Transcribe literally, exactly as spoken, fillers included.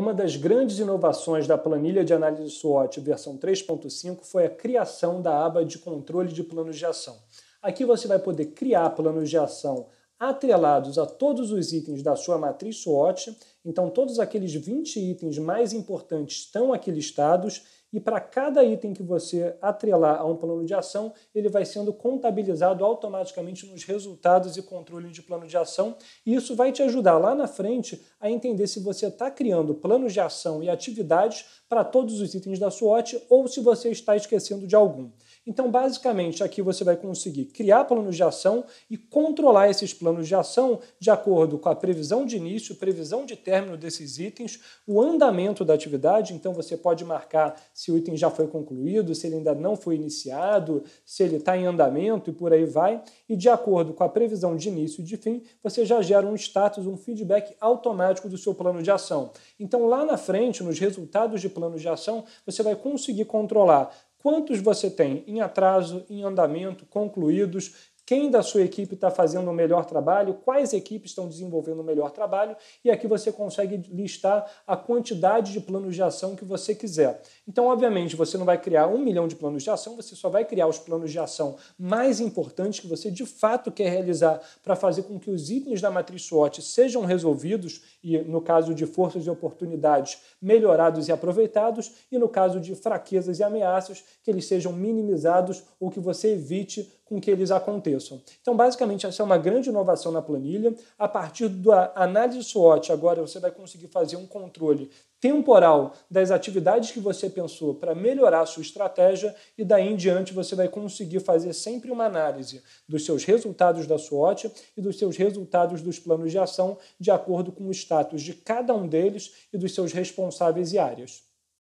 Uma das grandes inovações da planilha de análise SWOT versão três ponto cinco foi a criação da aba de controle de planos de ação. Aqui você vai poder criar planos de ação atrelados a todos os itens da sua matriz SWOT, então todos aqueles vinte itens mais importantes estão aqui listados e para cada item que você atrelar a um plano de ação, ele vai sendo contabilizado automaticamente nos resultados e controle de plano de ação. E isso vai te ajudar lá na frente a entender se você está criando planos de ação e atividades para todos os itens da SWOT ou se você está esquecendo de algum. Então, basicamente, aqui você vai conseguir criar planos de ação e controlar esses planos de ação de acordo com a previsão de início, previsão de término desses itens, o andamento da atividade, então você pode marcar se o item já foi concluído, se ele ainda não foi iniciado, se ele está em andamento e por aí vai. E de acordo com a previsão de início e de fim, você já gera um status, um feedback automático do seu plano de ação. Então, lá na frente, nos resultados de planos de ação, você vai conseguir controlar quantos você tem em atraso, em andamento, concluídos, quem da sua equipe está fazendo o melhor trabalho, quais equipes estão desenvolvendo o melhor trabalho, e aqui você consegue listar a quantidade de planos de ação que você quiser. Então, obviamente, você não vai criar um milhão de planos de ação, você só vai criar os planos de ação mais importantes que você de fato quer realizar para fazer com que os itens da matriz SWOT sejam resolvidos e, no caso de forças e oportunidades, melhorados e aproveitados, e no caso de fraquezas e ameaças, que eles sejam minimizados ou que você evite com que eles aconteçam. Então, basicamente, essa é uma grande inovação na planilha. A partir da análise SWOT, agora você vai conseguir fazer um controle temporal das atividades que você pensou para melhorar a sua estratégia e daí em diante você vai conseguir fazer sempre uma análise dos seus resultados da SWOT e dos seus resultados dos planos de ação de acordo com o status de cada um deles e dos seus responsáveis e áreas.